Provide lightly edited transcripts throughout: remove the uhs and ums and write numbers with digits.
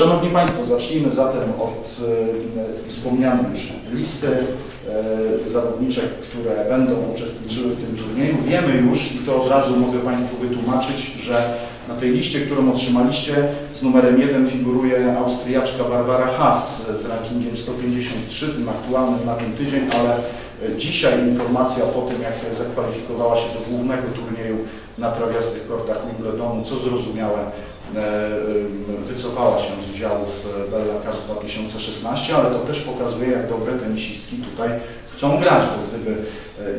Szanowni Państwo, zacznijmy zatem od wspomnianej już listy zawodniczek, które będą uczestniczyły w tym turnieju. Wiemy już, i to od razu mogę Państwu wytłumaczyć, że na tej liście, którą otrzymaliście, z numerem 1 figuruje Austriaczka Barbara Haas z rankingiem 153, tym aktualnym na ten tydzień, ale dzisiaj informacja po tym, jak zakwalifikowała się do głównego turnieju na trawiastych kortach Wimbledonu, co zrozumiałe, wycofała się z udziału w Bella Cup 2016, ale to też pokazuje, jak dobre tenisistki tutaj chcą grać, bo gdyby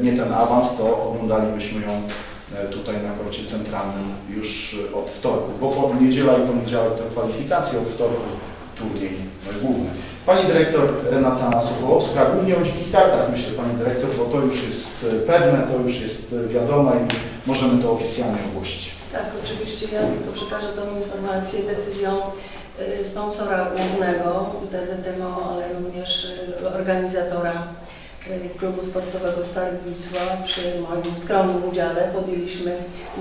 nie ten awans, to oglądalibyśmy ją tutaj na korcie centralnym już od wtorku, bo po niedziela i poniedziałek to kwalifikacje, od wtorku turniej główny. Pani dyrektor Renata Słowowska, głównie o dzikich tartach myślę, Pani dyrektor, bo to już jest pewne, to już jest wiadome i możemy to oficjalnie ogłosić. Tak, oczywiście ja tylko przekażę tą informację decyzją sponsora głównego DZMO, ale również organizatora Klubu Sportowego Star Wisła. Przy moim skromnym udziale podjęliśmy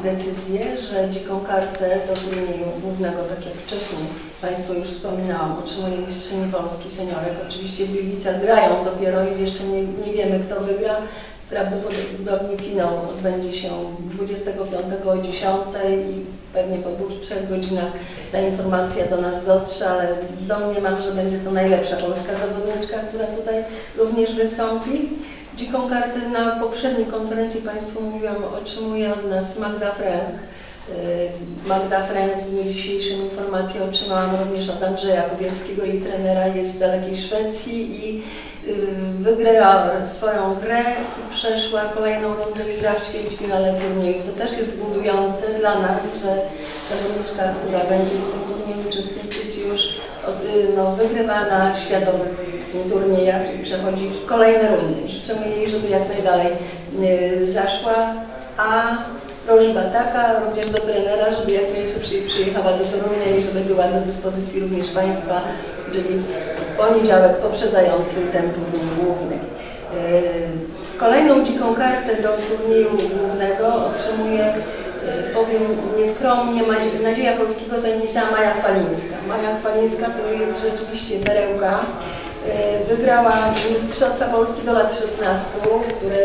decyzję, że dziką kartę do turnieju głównego, tak jak wcześniej Państwu już wspominałam, otrzymuje mistrzyni Polski seniorek. Oczywiście w Gliwicach grają dopiero i jeszcze nie wiemy, kto wygra. Prawdopodobnie finał odbędzie się 25 o 10 i pewnie po 2-3 godzinach ta informacja do nas dotrze, ale domniemam, że będzie to najlepsza polska zawodniczka, która tutaj również wystąpi. Dziką kartę na poprzedniej konferencji Państwu mówiłam, otrzymuje od nas Magda Frank. Magda Frank w dniu dzisiejszym informację otrzymałam również od Andrzeja Kubielskiego, jej trenera, jest w dalekiej Szwecji i wygrała swoją grę i przeszła kolejną rundę i gra w ćwierćfinale turnieju. To też jest budujące dla nas, że zawodniczka, która będzie w tym turnieju uczestniczyć, już wygrywa na światowych turniejach i przechodzi kolejne rundy. Życzymy jej, żeby jak najdalej zaszła, a prośba taka również do trenera, żeby jak najszybciej przyjechała do Torunia i żeby była do dyspozycji również Państwa, czyli poniedziałek poprzedzający ten turniej główny. Kolejną dziką kartę do turnieju głównego otrzymuje, powiem nieskromnie, nadzieja polskiego tenisa Maja Chwalińska. Maja Chwalińska to jest rzeczywiście perełka. Wygrała Mistrzostwa Polski do lat 16, które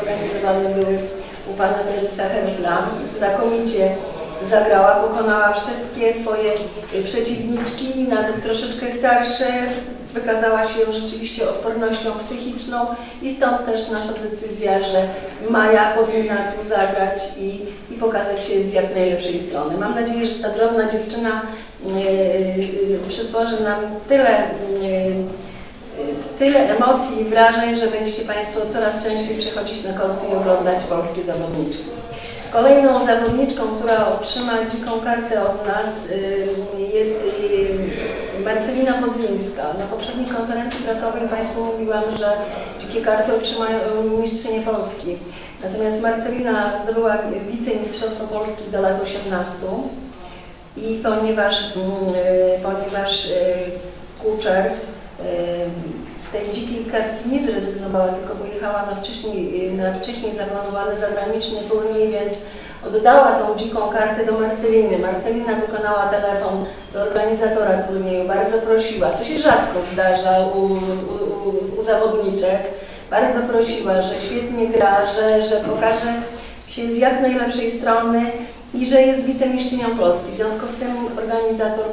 organizowane były u Pana Prezesa Hertla. Znakomicie zagrała, pokonała wszystkie swoje przeciwniczki, nawet troszeczkę starsze. Wykazała się rzeczywiście odpornością psychiczną i stąd też nasza decyzja, że Maja powinna tu zagrać i pokazać się z jak najlepszej strony. Mam nadzieję, że ta drobna dziewczyna przysporzy nam tyle emocji i wrażeń, że będziecie Państwo coraz częściej przychodzić na korty i oglądać polskie zawodniczki. Kolejną zawodniczką, która otrzyma dziką kartę od nas, jest Marcelina Podlińska. Na poprzedniej konferencji prasowej Państwu mówiłam, że dzikie karty otrzymają mistrzynie Polski. Natomiast Marcelina zdobyła wicemistrzostwo Polski do lat 18 i ponieważ Kuczer z tej dzikiej karty nie zrezygnowała, tylko pojechała na wcześniej zaplanowany zagraniczny turniej, więc oddała tą dziką kartę do Marceliny. Marcelina wykonała telefon do organizatora turnieju, bardzo prosiła, co się rzadko zdarza u zawodniczek, bardzo prosiła, że świetnie gra, że pokaże się z jak najlepszej strony i że jest wicemistrzynią Polski. W związku z tym organizator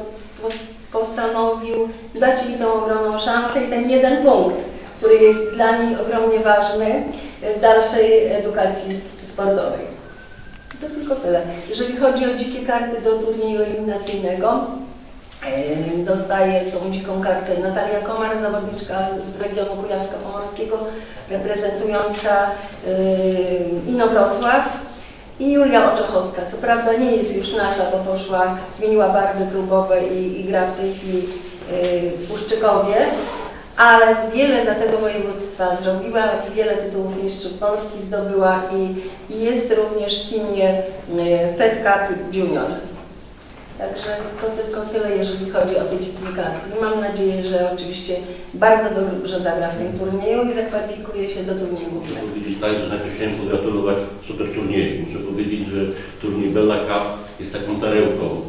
postanowił dać jej tą ogromną szansę i ten jeden punkt, który jest dla niej ogromnie ważny w dalszej edukacji sportowej. To tylko tyle. Jeżeli chodzi o dzikie karty do turnieju eliminacyjnego, dostaje tą dziką kartę Natalia Komar, zawodniczka z regionu kujawsko-pomorskiego, reprezentująca Inowrocław. I Julia Oczachowska, co prawda nie jest już nasza, bo poszła, zmieniła barwy klubowe i gra w tej chwili w Puszczykowie, ale wiele dla tego województwa zrobiła, wiele tytułów mistrzów Polski zdobyła i jest również w teamie Fed Cup Junior. Także to tylko tyle, jeżeli chodzi o te dziennikarki. Mam nadzieję, że oczywiście bardzo dobrze zagra w tym turnieju i zakwalifikuje się do turnieju głównego. Muszę powiedzieć tak, że najpierw chciałem pogratulować super turnieju. Muszę powiedzieć, że turniej Bella Cup jest taką perełką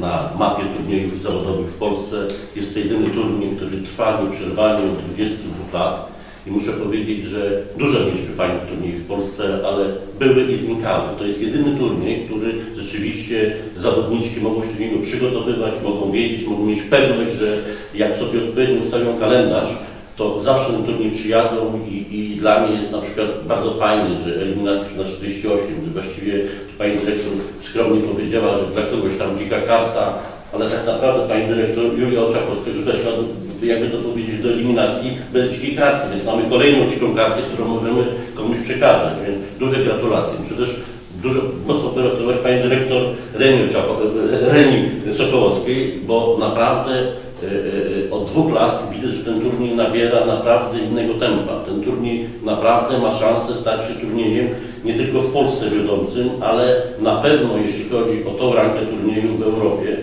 na mapie turniejów zawodowych w Polsce. Jest to jedyny turniej, który trwa nieprzerwanie od 22 lat. I muszę powiedzieć, że dużo mieliśmy fajnych turniejów w Polsce, ale były i znikały. To jest jedyny turniej, który rzeczywiście zawodniczki mogą się do niego przygotowywać, mogą wiedzieć, mogą mieć pewność, że jak sobie odpowiednio ustawią kalendarz, to zawsze ten turniej przyjadą i dla mnie jest na przykład bardzo fajny, że eliminacja na 48, że właściwie pani dyrektor skromnie powiedziała, że dla kogoś tam dzika karta, ale tak naprawdę pani dyrektor Julia Oczachowska już weszła jakby to powiedzieć, do eliminacji bez dzikiej karty, więc mamy kolejną dziką kartę, którą możemy komuś przekazać, więc duże gratulacje. Muszę też dużo mocno gratulować pani dyrektor Remi Sokołowskiej, bo naprawdę od 2 lat widać, że ten turniej nabiera naprawdę innego tempa. Ten turniej naprawdę ma szansę stać się turniejem nie tylko w Polsce wiodącym, ale na pewno jeśli chodzi o tą rankę turniejów w Europie.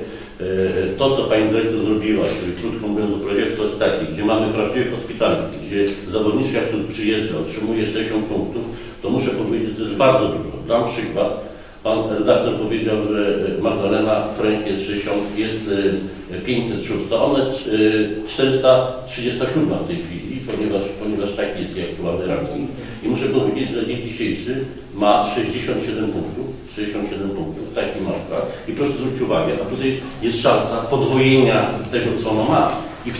To, co pani dyrektor zrobiła, czyli krótko mówiąc o projekcie, jest takie, gdzie mamy prawdziwe hospitality, gdzie zawodniczka, który przyjeżdża, otrzymuje 60 punktów, to muszę powiedzieć, że to jest bardzo dużo. Dam przykład. Pan redaktor powiedział, że Magdalena Frank jest 506, ona jest 437 w tej chwili, ponieważ taki jest aktualny ranking. I muszę powiedzieć, że dzień dzisiejszy ma 67 punktów, taki ma. I proszę zwrócić uwagę, a tutaj jest szansa podwojenia tego, co ona ma. I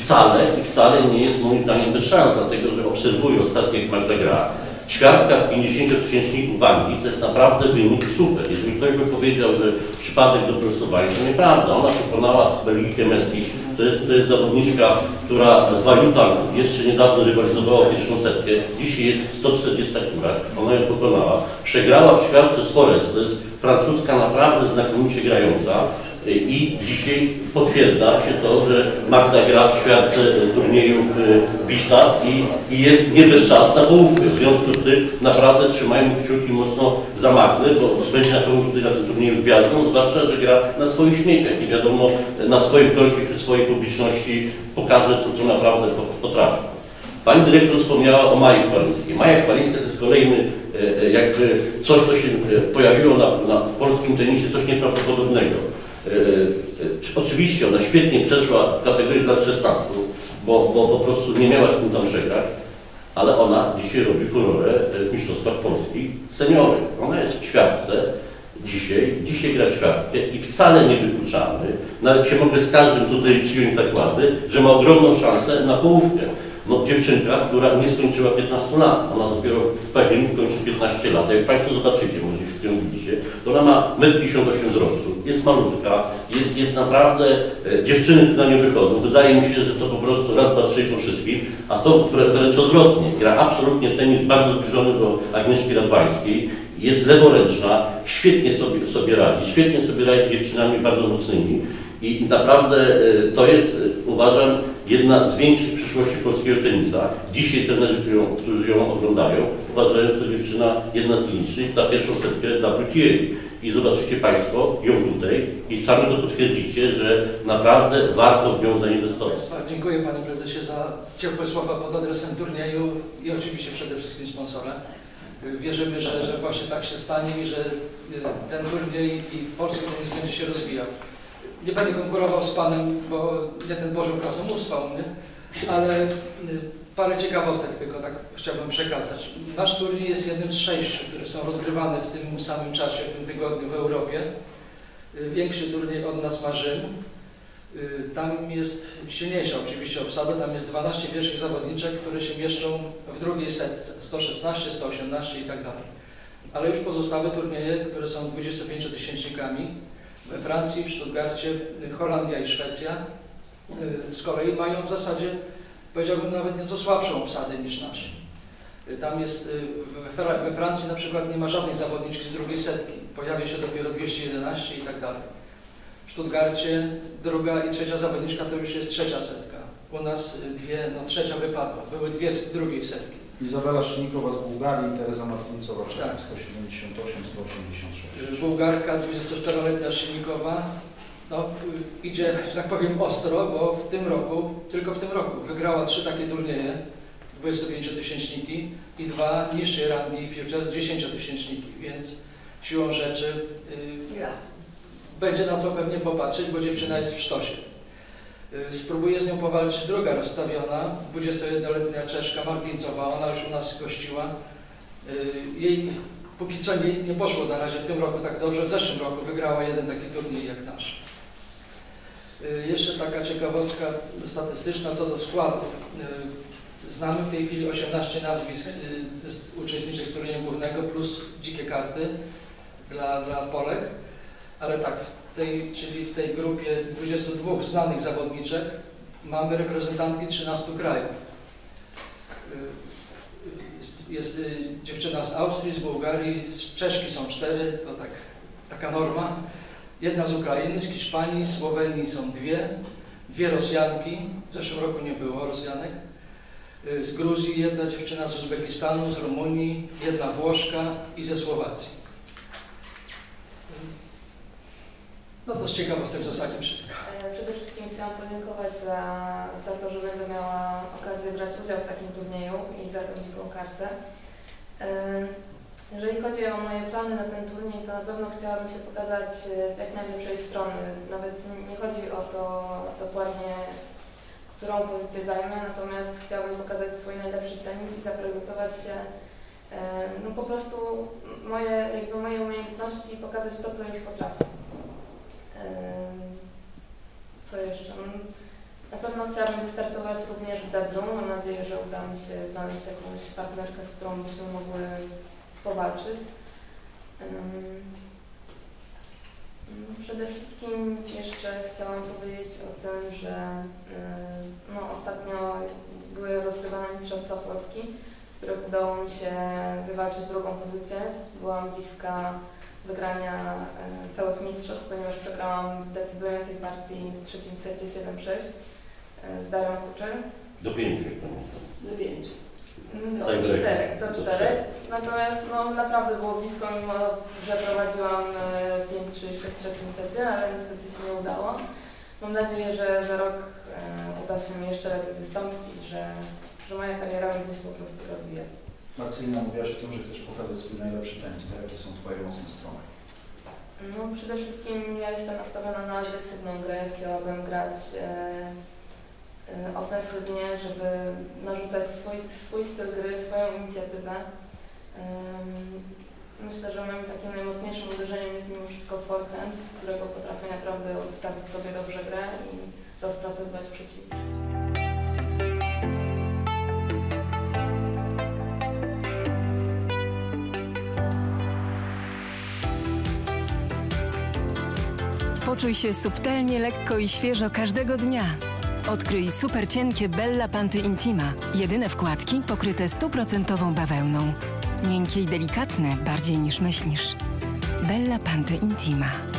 wcale nie jest moim zdaniem bez szans, dlatego że obserwuję ostatnio, jak Magda gra. Ćwiartka w 50-tysięczniku Anglii to jest naprawdę wynik super. Jeżeli ktoś by powiedział, że przypadek do prostowania, to nieprawda. Ona pokonała Belgikę Messi. To jest zawodniczka, która z Wajutan jeszcze niedawno rywalizowała pierwszą setkę. Dzisiaj jest 140 któraś. Ona ją pokonała. Przegrała w ćwiartce z Forest. To jest francuska naprawdę znakomicie grająca. I dzisiaj potwierdza się to, że Magda gra w świadce turniejów Wisła i jest nie bez szans na połówkę. W związku z tym naprawdę trzymajmy kciuki mocno za Magdę, bo będzie na pewno tutaj na tym turnieju gwiazdą, zwłaszcza, że gra na swoich śmiechach. Nie wiadomo, na swoim gościu czy swojej publiczności pokaże to, co naprawdę potrafi. Pani dyrektor wspomniała o Maji Chwalińskiej. Maja Chwalińska to jest kolejny jakby coś, co się pojawiło w polskim tenisie, coś nieprawdopodobnego. Oczywiście ona świetnie przeszła w kategorii lat 16, bo po prostu nie miała z kim tam przegrać, ale ona dzisiaj robi furorę w mistrzostwach polskich seniory. Ona jest w ćwiartce dzisiaj gra w ćwiartkę i wcale nie wykluczamy, nawet się mogę z każdym tutaj przyjąć zakłady, że ma ogromną szansę na połówkę. No, dziewczynka, która nie skończyła 15 lat, ona dopiero w październiku kończy 15 lat. Jak Państwo zobaczycie, może w tym widzicie, to ona ma 1,58 m wzrostu, jest malutka, jest naprawdę, dziewczyny na nią wychodzą. Wydaje mi się, że to po prostu raz, dwa, trzy po wszystkim, a to wręcz odwrotnie. Gra absolutnie tenis bardzo zbliżony do Agnieszki Radwańskiej, jest leworęczna, świetnie sobie radzi z dziewczynami bardzo mocnymi. I naprawdę to jest, uważam, jedna z większych przyszłości polskiego tenisa. Dzisiaj trenerzy, którzy ją oglądają, uważają, że to dziewczyna jedna z licznych na pierwszą setkę dla Brutieri. I zobaczycie Państwo ją tutaj i sami to potwierdzicie, że naprawdę warto w nią zainwestować. Dziękuję Panie Prezesie za ciepłe słowa pod adresem turnieju i oczywiście przede wszystkim sponsorem. Wierzymy, że właśnie tak się stanie i że ten turniej i polski tenis będzie się rozwijał. Nie będę konkurował z Panem, bo nie ten poziom krasomówstwa u mnie, ale parę ciekawostek tylko tak chciałbym przekazać. Nasz turniej jest jednym z 6, które są rozgrywane w tym samym czasie, w tym tygodniu w Europie. Większy turniej od nas ma Rzym. Tam jest silniejsza oczywiście obsada, tam jest 12 pierwszych zawodniczek, które się mieszczą w drugiej setce, 116, 118 i tak dalej. Ale już pozostałe turnieje, które są 25-tysięcznikami, we Francji, w Stuttgarcie, Holandia i Szwecja z kolei mają w zasadzie, powiedziałbym, nawet nieco słabszą obsadę niż nasi. Tam jest, we Francji na przykład nie ma żadnej zawodniczki z drugiej setki, pojawia się dopiero 211 i tak dalej. W Stuttgarcie 2. i 3. zawodniczka to już jest 3. setka, u nas 2, no 3. wypadła, były 2 z drugiej setki. Isabella Shinikova z Bułgarii i Tereza Martincová, tak. 178-186. Bułgarka 24-letnia Shinikova no, idzie, że tak powiem, ostro, bo w tym roku, tylko w tym roku wygrała 3 takie turnieje, 25-tysięczniki i 2 niższej rangi futures 10-tysięczniki, więc siłą rzeczy będzie na co pewnie popatrzeć, bo dziewczyna jest w sztosie. Spróbuje z nią powalczyć druga rozstawiona, 21-letnia Czeszka Martincová, ona już u nas gościła. Jej póki co nie poszło na razie w tym roku tak dobrze, w zeszłym roku wygrała 1 taki turniej jak nasz. Jeszcze taka ciekawostka statystyczna co do składu. Znamy w tej chwili 18 nazwisk uczestniczych z turnieju głównego plus dzikie karty dla Polek, ale tak, czyli w tej grupie 22 znanych zawodniczek mamy reprezentantki 13 krajów. Jest dziewczyna z Austrii, z Bułgarii, z Czeszki są 4, to tak, taka norma. 1 z Ukrainy, z Hiszpanii, z Słowenii są 2 Rosjanki, w zeszłym roku nie było Rosjanek. Z Gruzji 1 dziewczyna, z Uzbekistanu, z Rumunii, 1 Włoszka i ze Słowacji. No to z ciekawostek w zasadzie wszystko. Przede wszystkim chciałam podziękować za to, że będę miała okazję brać udział w takim turnieju i za tę dziką kartę. Jeżeli chodzi o moje plany na ten turniej, to na pewno chciałabym się pokazać z jak najlepszej strony. Nawet nie chodzi o to dokładnie, którą pozycję zajmę, natomiast chciałabym pokazać swój najlepszy tenis i zaprezentować się, no po prostu moje umiejętności i pokazać to, co już potrafię. Co jeszcze? Na pewno chciałabym wystartować również w Dadżu. Mam nadzieję, że uda mi się znaleźć jakąś partnerkę, z którą byśmy mogły powalczyć. Przede wszystkim jeszcze chciałam powiedzieć o tym, że no, ostatnio były rozgrywane Mistrzostwa Polski, w których udało mi się wywalczyć drugą pozycję. Byłam bliska wygrania całych mistrzostw, ponieważ przegrałam w decydującej partii w 3. secie 7-6 z Darą Kuczer. Do 5, jak pamiętam. Do 5. Do 4. Natomiast no, naprawdę było blisko, mimo że prowadziłam 5-3 jeszcze w 3. secie, ale niestety się nie udało. Mam nadzieję, że za rok uda się mi jeszcze lepiej wystąpić i że moja kariera będzie się po prostu rozwijać. Marcelina, mówiłaś o tym, że chcesz pokazać swój najlepszy tenis, to jakie są Twoje mocne strony? No, przede wszystkim ja jestem nastawiona na agresywną grę. Chciałabym grać ofensywnie, żeby narzucać swój styl gry, swoją inicjatywę. Myślę, że moim takim najmocniejszym uderzeniem jest mimo wszystko forehand, z którego potrafię naprawdę ustawić sobie dobrze grę i rozpracowywać przeciwnika. Poczuj się subtelnie, lekko i świeżo każdego dnia. Odkryj super cienkie Bella Panty Intima. Jedyne wkładki pokryte 100% bawełną. Miękkie i delikatne, bardziej niż myślisz. Bella Panty Intima.